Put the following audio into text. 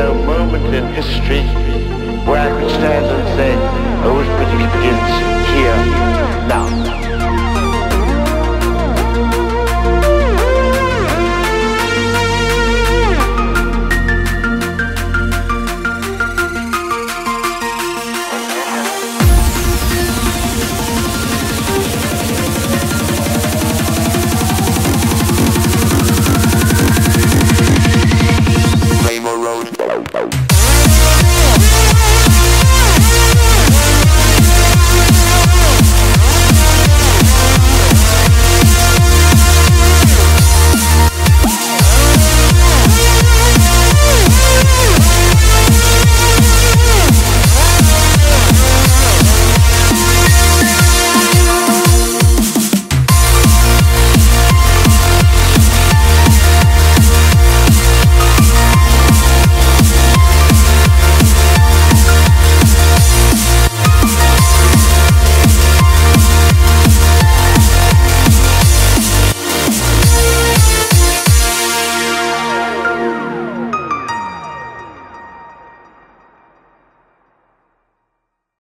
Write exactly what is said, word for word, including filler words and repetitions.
no moment in history where I could stand and say, I wish music begins here.